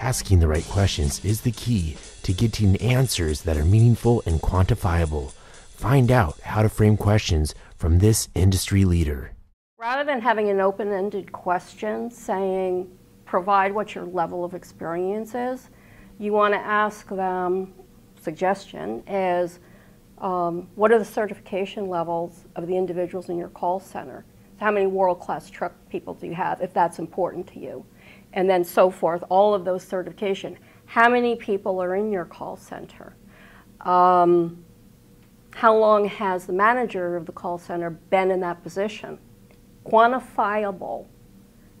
Asking the right questions is the key to getting answers that are meaningful and quantifiable. Find out how to frame questions from this industry leader. Rather than having an open-ended question saying, provide what your level of experience is, you want to ask them, suggestion is, what are the certification levels of the individuals in your call center? So how many world-class truck people do you have, if that's important to you? And then so forth, all of those certification. How many people are in your call center? How long has the manager of the call center been in that position? Quantifiable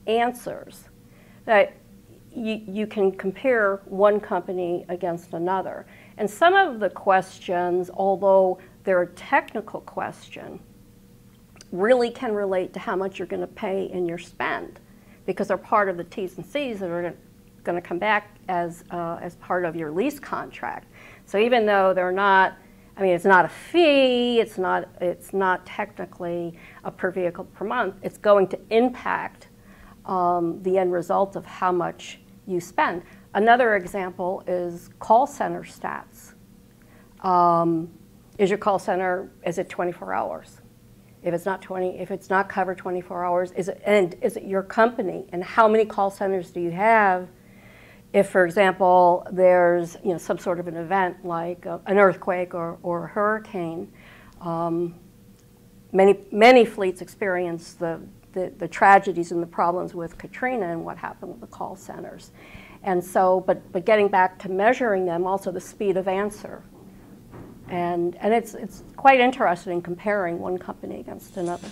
answers that you can compare one company against another. And some of the questions, although they're a technical question, really can relate to how much you're going to pay in your spend, because they're part of the T's and C's that are going to come back as part of your lease contract. So even though they're not, I mean, it's not a fee, it's not technically a per vehicle per month, it's going to impact the end result of how much you spend. Another example is call center stats. Is your call center, is it 24 hours? If it's not covered 24 hours, is it your company? And how many call centers do you have? If, for example, there's some sort of an event like an earthquake or a hurricane, many fleets experience the tragedies and the problems with Katrina and what happened with the call centers. And so, but getting back to measuring them, also the speed of answer. And it's quite interesting comparing one company against another.